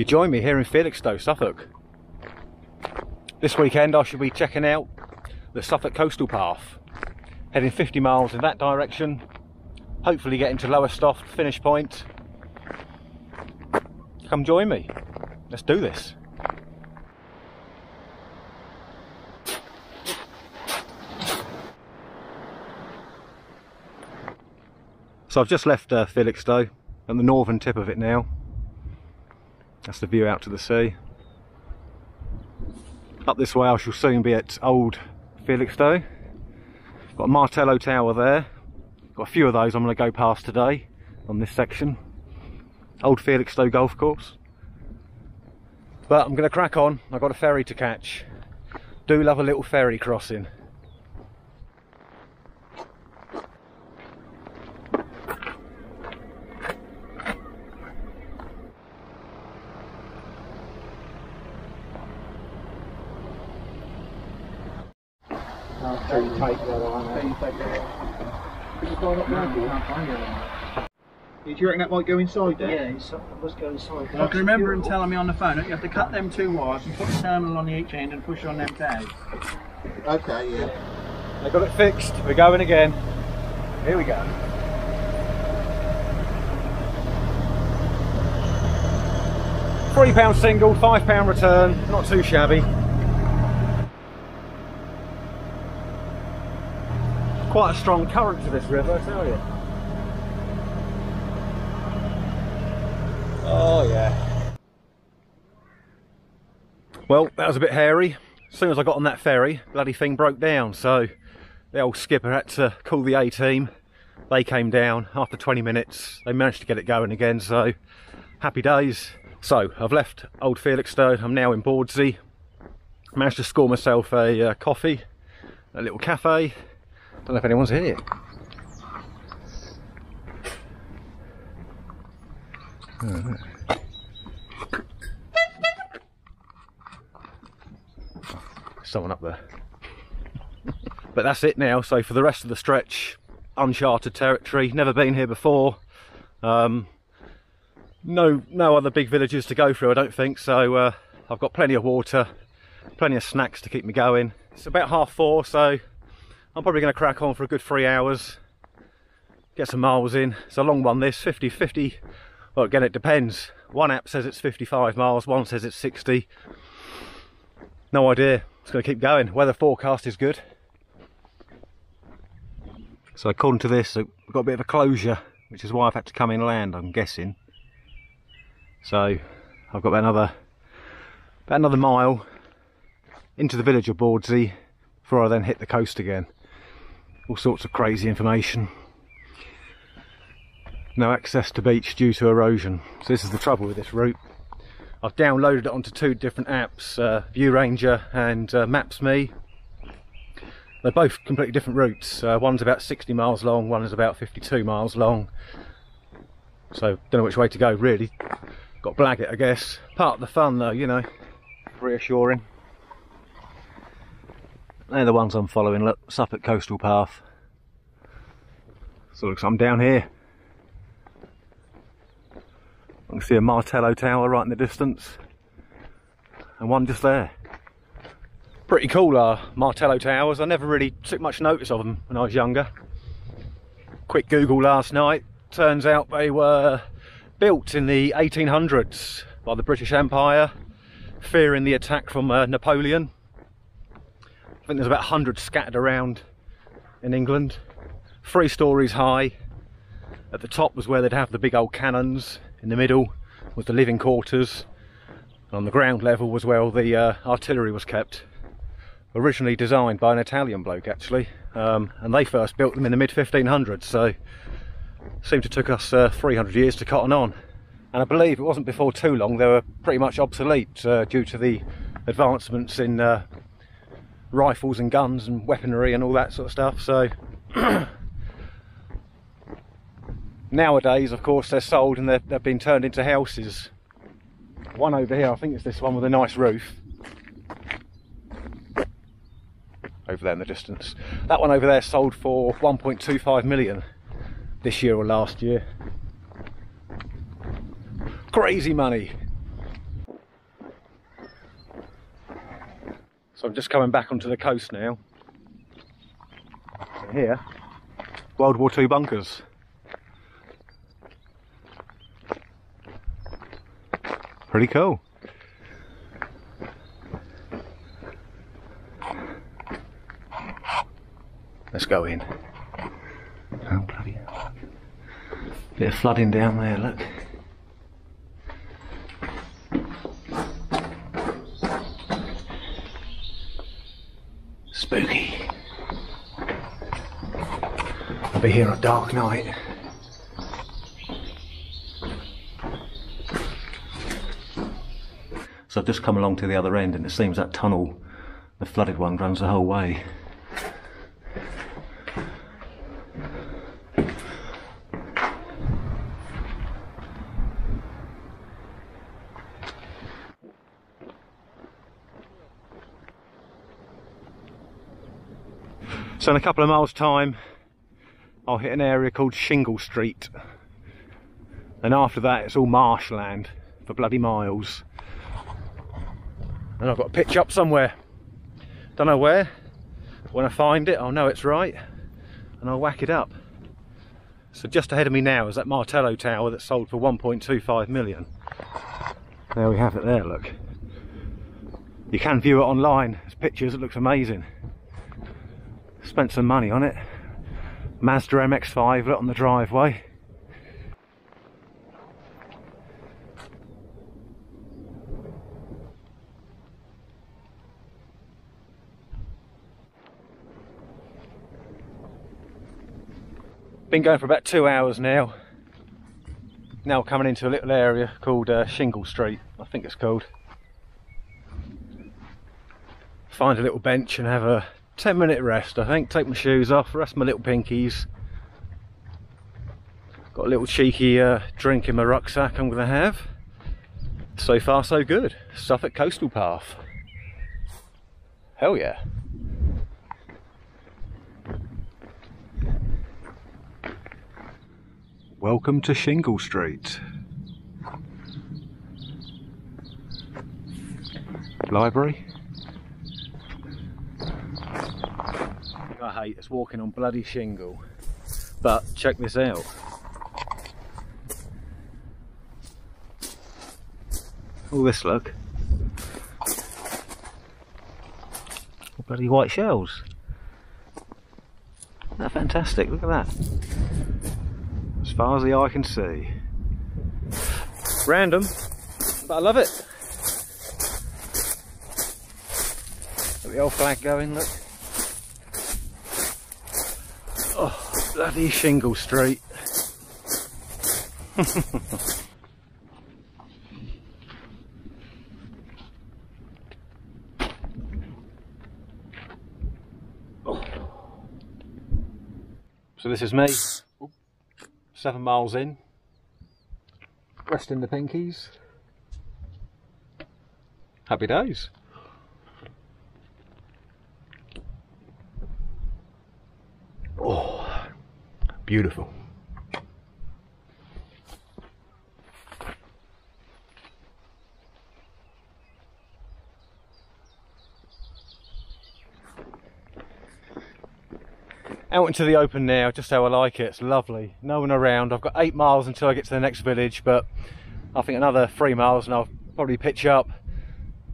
you join me here in Felixstowe, Suffolk. This weekend I shall be checking out the Suffolk Coastal Path, heading 50 miles in that direction, hopefully getting to Lowestoft, finish point. Come join me, let's do this. So I've just left Felixstowe, and the northern tip of it now. That's the view out to the sea. Up this way I shall soon be at Old Felixstowe. Got Martello Tower there. Got a few of those I'm going to go past today on this section. Old Felixstowe golf course. But I'm going to crack on. I've got a ferry to catch. Do love a little ferry crossing. Do you reckon that might go inside there? Yeah, it must go inside there. I can remember him telling me on the phone that you have to cut them two wires and put the terminal on each end and push on them down. Okay, yeah. They got it fixed. We're going again. Here we go. £3 single, £5 return. Not too shabby. Quite a strong current to this river, I tell you. Oh yeah. Well, that was a bit hairy. As soon as I got on that ferry, bloody thing broke down, so the old skipper had to call the A-team. They came down after 20 minutes. They managed to get it going again, so happy days. So, I've left Old Felixstowe. I'm now in Bawdsey. Managed to score myself a coffee, a little cafe. Don't know if anyone's here. Oh, someone up there. But that's it now. So for the rest of the stretch, uncharted territory. Never been here before. No other big villages to go through, I don't think. So I've got plenty of water, plenty of snacks to keep me going. It's about 4:30, so I'm probably going to crack on for a good 3 hours, get some miles in. It's a long one this, 50, well again it depends. One app says it's 55 miles, one says it's 60. No idea, it's going to keep going. Weather forecast is good. So according to this, I've got a bit of a closure, which is why I've had to come inland, I'm guessing. So I've got about another mile into the village of Bawdsey before I then hit the coast again. All sorts of crazy information. No access to beach due to erosion. So this is the trouble with this route. I've downloaded it onto two different apps, Viewranger and MapsMe. They're both completely different routes. One's about 60 miles long, one is about 52 miles long. So don't know which way to go really. Got to blag it, I guess. Part of the fun though, you know. Reassuring. They're the ones I'm following, look, Suffolk Coastal Path. So looks like I'm down here. I can see a Martello Tower right in the distance. And one just there. Pretty cool are Martello Towers. I never really took much notice of them when I was younger. Quick Google last night. Turns out they were built in the 1800s by the British Empire, fearing the attack from Napoleon. I think there's about 100 scattered around in England. 3 stories high. At the top was where they'd have the big old cannons. In the middle was the living quarters. And on the ground level was where all the artillery was kept. Originally designed by an Italian bloke actually. And they first built them in the mid-1500s, so it seemed to took us 300 years to cotton on. And I believe it wasn't before too long they were pretty much obsolete due to the advancements in rifles and guns and weaponry and all that sort of stuff. So nowadays of course they're sold and they've been turned into houses. One over here, I think it's this one with a nice roof over there in the distance. That one over there sold for 1.25 million this year or last year. Crazy money. So I'm just coming back onto the coast now. So here, World War II bunkers. Pretty cool. Let's go in. Oh, bloody hell. Bit of flooding down there, look. Spooky. I'll be here on a dark night. So I've just come along to the other end, and it seems that tunnel, the flooded one, runs the whole way. So in a couple of miles' time, I'll hit an area called Shingle Street. And after that, it's all marshland for bloody miles. And I've got to pitch up somewhere. Don't know where. When I find it, I'll know it's right. And I'll whack it up. So just ahead of me now is that Martello tower that sold for 1.25 million. There we have it there, look. You can view it online as pictures, it looks amazing. Spent some money on it. Mazda MX-5 lit on the driveway. Been going for about 2 hours now. Now coming into a little area called Shingle Street, I think it's called. Find a little bench and have a 10-minute rest, I think. Take my shoes off, rest my little pinkies. Got a little cheeky drink in my rucksack I'm going to have. So far so good. Suffolk Coastal Path. Hell yeah. Welcome to Shingle Street. Library. I hate is walking on bloody shingle, but check this out. All this, look, bloody white shells. Isn't that fantastic? Look at that. As far as the eye can see. Random, but I love it. Got the old flag going, look. Oh, bloody Shingle Street. Oh. So this is me, 7 miles in, resting the pinkies. Happy days. Beautiful. Out into the open now, just how I like it. It's lovely. No one around. I've got 8 miles until I get to the next village, but I think another 3 miles and I'll probably pitch up.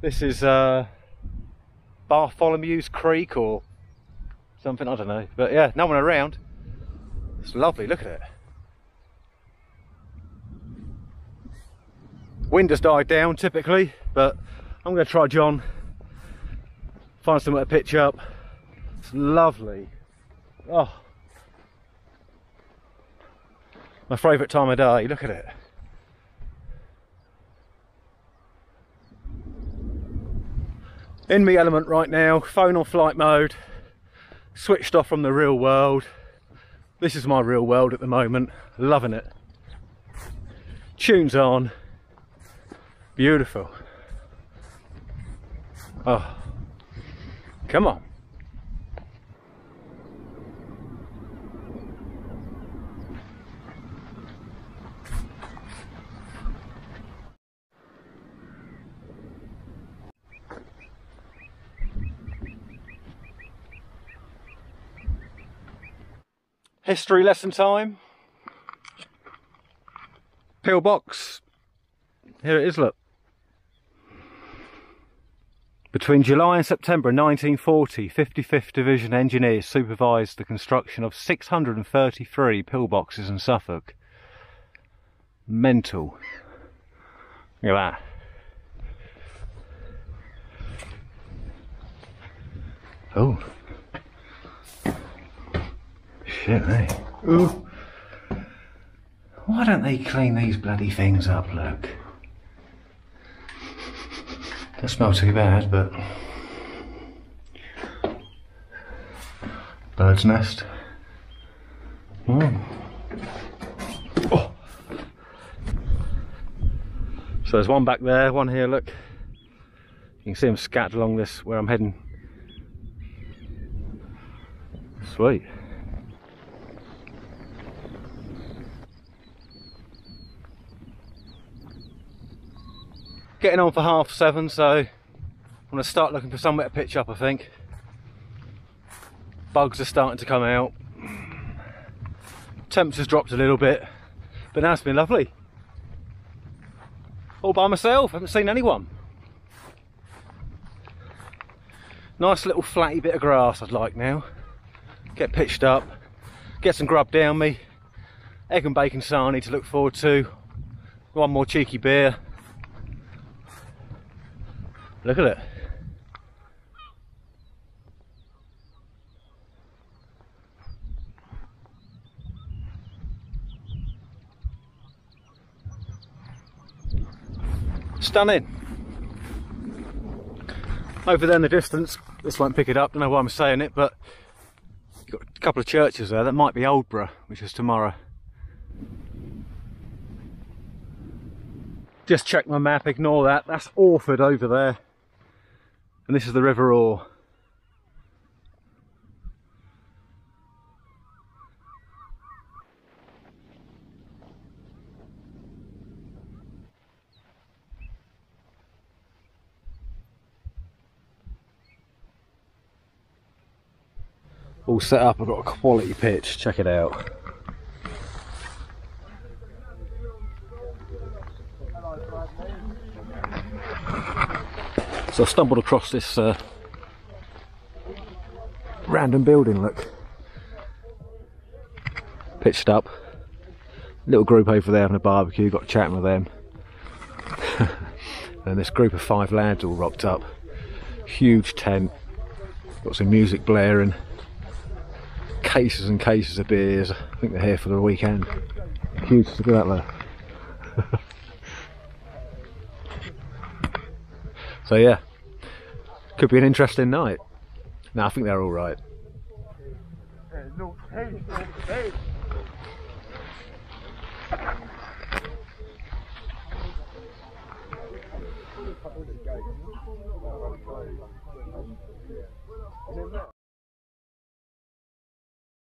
This is Bartholomew's Creek or something, I don't know. But yeah, no one around. It's lovely, look at it. Wind has died down typically, but I'm going to try John, find somewhere to pitch up. It's lovely. Oh, my favourite time of day, look at it. In me element right now, phone on flight mode, switched off from the real world. This is my real world at the moment, loving it. Tunes on, beautiful. Oh, come on. History lesson time. Pillbox. Here it is, look. Between July and September 1940, 55th Division engineers supervised the construction of 633 pillboxes in Suffolk. Mental. Look at that. Oh. Shit, eh? Ooh. Why don't they clean these bloody things up, look? Doesn't smell too bad, but... bird's nest. Mm. Oh. So there's one back there, one here, look. You can see them scattered along this, where I'm heading. Sweet. Getting on for 7:30, so I'm going to start looking for somewhere to pitch up, I think. Bugs are starting to come out. Temperature's dropped a little bit, but now it's been lovely. All by myself, haven't seen anyone. Nice little flatty bit of grass I'd like now. Get pitched up, get some grub down me, egg and bacon sarnie to look forward to, one more cheeky beer. Look at it. Stunning. Over there in the distance, this won't pick it up, don't know why I'm saying it, but you've got a couple of churches there, that might be Oldborough, which is tomorrow. Just check my map, ignore that, that's Orford over there. And this is the River Ore. All set up, I've got a quality pitch, check it out. So I stumbled across this random building, look. Pitched up. Little group over there having a barbecue, got chatting with them. And this group of 5 lads all rocked up. Huge tent, got some music blaring. Cases and cases of beers, I think they're here for the weekend. Huge, look at that there. So yeah, could be an interesting night. No, I think they're all right.